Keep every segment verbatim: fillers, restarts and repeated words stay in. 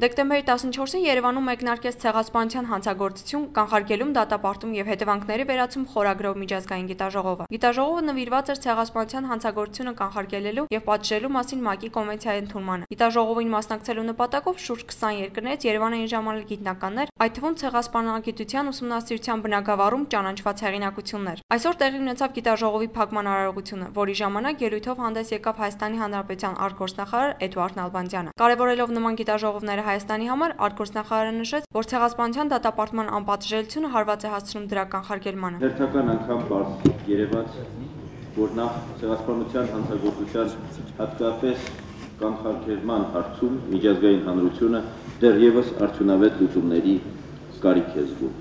Դեկտեմբերի տասնչորսին Երևանում մեկնարկեց ցեղասպանության հանցագործություն, կանխարգելում, դատապարտում և հետևանքների վերացում խորագրով միջազգային գիտաժողովը։ Գիտաժողովը նվիրված էր ցեղասպանության հանցագործությունը կանխարգելելու և պատժելու մասին ՄԱԿ-ի կոնվենցիայի ընդունմանը։ Գիտաժողովին մասնակցելու նպատակով շուրջ քսան երկրներից Երևան էին ժամանել գիտնականներ, այդ թվում ցեղասպանագիտության ուսումնասիրության բնագավառում ճանաչված հեղինակություններ։ Այսօր տեղի ունեցավ գիտաժողովի փակման արարողությունը, որի ժամանակ ելույթով հանդես եկավ Հայաստանի Հանրապետության արտգործնախարար Էդվարդ Նալբանդյանը։ Կարևորելով նման գիտաժողովները Հայաստանի համար արտգործնախարարը նշեց, որ ցեղասպանության դատապարտման անպատժելիությունը հարված է հասցնում դրա կանխարգելմանը։ Հերթական անգամ բարձ երևաց, որ նախ ցեղասպանության հանցագործության հատկապես կանխարգելման հարցում միջազգային հանրությունը դեռևս արդյունավետ լուծումների կարիք է զգում։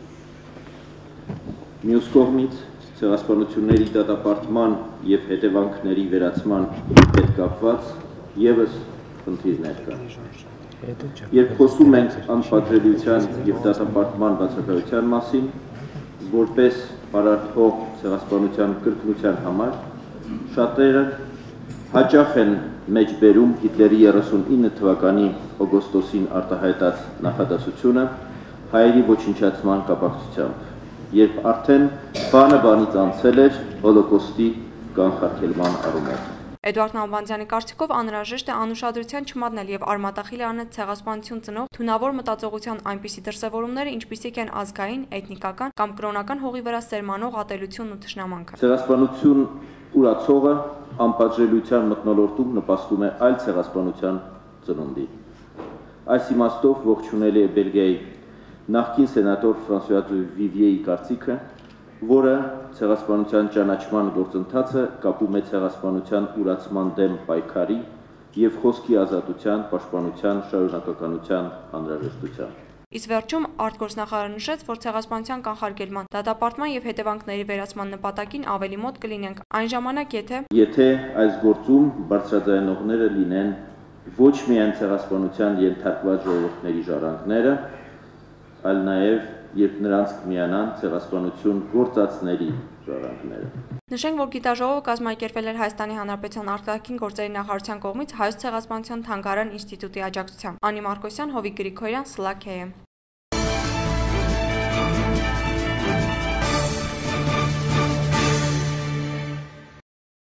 Մյուս կողմից ցեղասպանությունների դատապարտման և հետևանքների վերացման հետ կապված ևս խնդիրներ կան։ Երբ խոսում ենք անպատժելիության և դատապարտման բացակայության մասին, որպես պարարտվող ցեղասպանության կրկնության համար, շատերը հաճախ են մեջբերում Հիտլերի երեսունինը թվականի օգոստոսին արտահայտած նախադասությունը հայերի ոչնչացման կապակցությամբ, երբ արդեն բանը բանից անցել էր հոլոկոստի կանխարգելման առումով։ Էդվարդ Նալբանդյանի կարծիքով անհրաժեշտ է անուշադրության չմատնել և արմատախիլ անել ցեղասպանություն ծնող թունավոր մտածողության այնպիսի դրսևորումները, ինչպիսիք են ազգային, էթնիկական կամ կրոնական հողի վրա սերմանող ատելությունն ու թշնամանքը։ Ցեղասպանություն ուրացողը անպատժելիության մթնոլորտում նպաստում է այլ ցեղասպանության ծնունդի։ Այս իմաստով ողջունել է Բելգիայի նախկին սենատոր Ֆրանսուয়া Վիվիեի կարծիքը, որը ցեղասպանության ճանաչման գործընթացը կապում է ցեղասպանության ուրացման դեմ պայքարի և խոսքի ազատության, պաշտպանության, շարունակականության անհրաժեշտության։ Իսկ վերջում արտգործնախարարը նշեց, որ ցեղասպանության կանխարգելման, դատապարտման և հետևանքների վերացման նպատակին ավելի մոտ կլինենք այն ժամանակ, եթե Եթե այս գործում բարձրաձայնողները լինեն ոչ միայն ցեղասպանության ենթարկված ժողովուրդների ժառանգները, այլ նաև երբ նրանց կմիանան ցեղասպանություն գործածների ժառանգները։ Նշենք, որ գիտաժողովը կազմակերպվել էր Հայաստանի Հանրապետության արտաքին գործերի նախարարության կողմից Հայոց ցեղասպանության թանգարան ինստիտուտի աջակցությամբ։ Անի Մարկոսյան, Հովիկ Գրիգորյան, Սլաքեյ։